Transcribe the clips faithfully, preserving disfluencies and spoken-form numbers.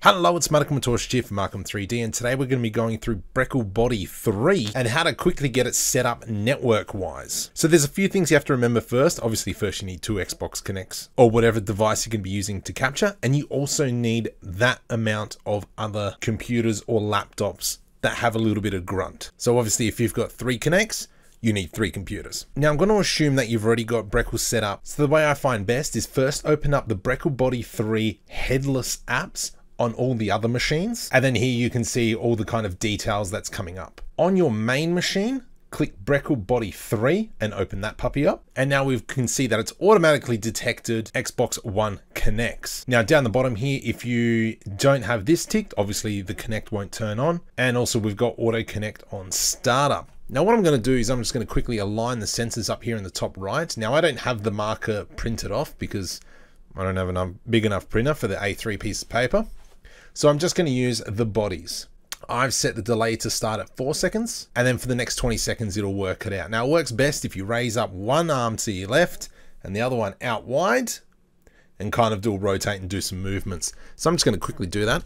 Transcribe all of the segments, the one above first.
Hello, it's Markom Tosh here from Markom three D, and today we're going to be going through Brekel Body three and how to quickly get it set up network-wise. So there's a few things you have to remember first. Obviously, first you need two Xbox Kinects or whatever device you're going to be using to capture, and you also need that amount of other computers or laptops that have a little bit of grunt. So obviously, if you've got three Kinects, you need three computers. Now I'm going to assume that you've already got Brekel set up. So the way I find best is first open up the Brekel Body three Headless Apps on all the other machines. And then here you can see all the kind of details that's coming up. On your main machine, click Brekel Body three and open that puppy up. And now we can see that it's automatically detected Xbox One Kinects. Now down the bottom here, if you don't have this ticked, obviously the Kinect won't turn on. And also we've got Auto Kinect on startup. Now what I'm going to do is I'm just going to quickly align the sensors up here in the top right. Now I don't have the marker printed off because I don't have a big enough printer for the A three piece of paper. So I'm just going to use the bodies. I've set the delay to start at four seconds, and then for the next twenty seconds, it'll work it out. Now it works best if you raise up one arm to your left and the other one out wide and kind of do a rotate and do some movements. So I'm just going to quickly do that.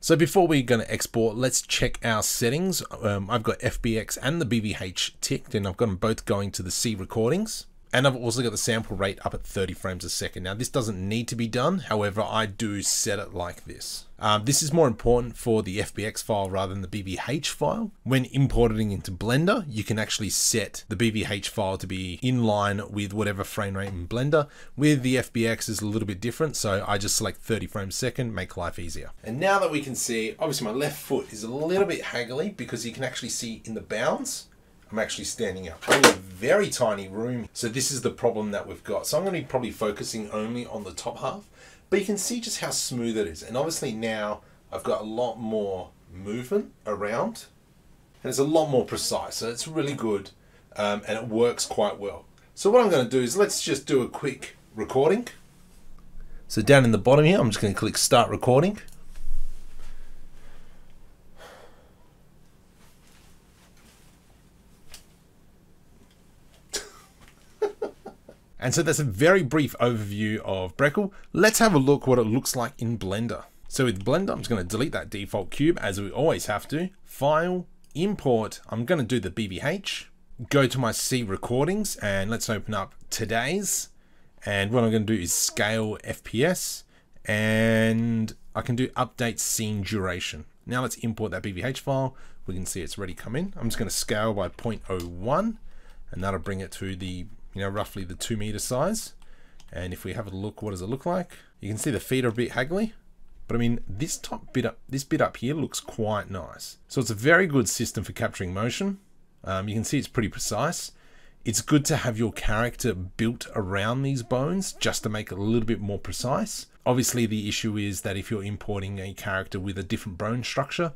So before we're going to export, let's check our settings. Um, I've got F B X and the B V H ticked, and I've got them both going to the C recordings. And I've also got the sample rate up at thirty frames a second. Now this doesn't need to be done. However, I do set it like this. Um, this is more important for the F B X file rather than the B V H file. When importing into Blender, you can actually set the B V H file to be in line with whatever frame rate in Blender. With the F B X is a little bit different. So I just select thirty frames a second, make life easier. And now that we can see, obviously my left foot is a little bit haggly because you can actually see in the bounds, I'm actually standing up. I'm in a very tiny room. So this is the problem that we've got. So I'm gonna be probably focusing only on the top half, but you can see just how smooth it is. And obviously now I've got a lot more movement around and it's a lot more precise. So it's really good um, and it works quite well. So what I'm gonna do is let's just do a quick recording. So down in the bottom here, I'm just gonna click start recording. And so that's a very brief overview of Brekel. Let's have a look what it looks like in Blender. So with Blender, I'm just going to delete that default cube as we always have to. File, import, I'm going to do the B V H. Go to my C recordings and let's open up today's. And what I'm going to do is scale F P S and I can do update scene duration. Now let's import that B V H file. We can see it's already come in. I'm just going to scale by zero point zero one and that'll bring it to the you know, roughly the two meter size. And if we have a look, what does it look like? You can see the feet are a bit haggly, but I mean, this top bit up, this bit up here looks quite nice. So it's a very good system for capturing motion. Um, you can see it's pretty precise. It's good to have your character built around these bones just to make it a little bit more precise. Obviously the issue is that if you're importing a character with a different bone structure,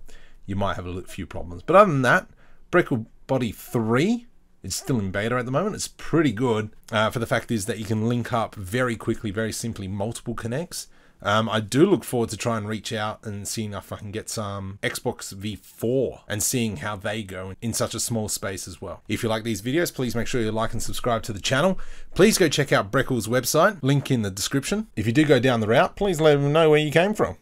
you might have a few problems. But other than that, Brekel Body three, it's still in beta at the moment. It's pretty good uh, for the fact is that you can link up very quickly, very simply, multiple Kinects. Um, I do look forward to try and reach out and seeing if I can get some Xbox V four and seeing how they go in such a small space as well. If you like these videos, please make sure you like and subscribe to the channel. Please go check out Brekel's website, link in the description. If you do go down the route, please let them know where you came from.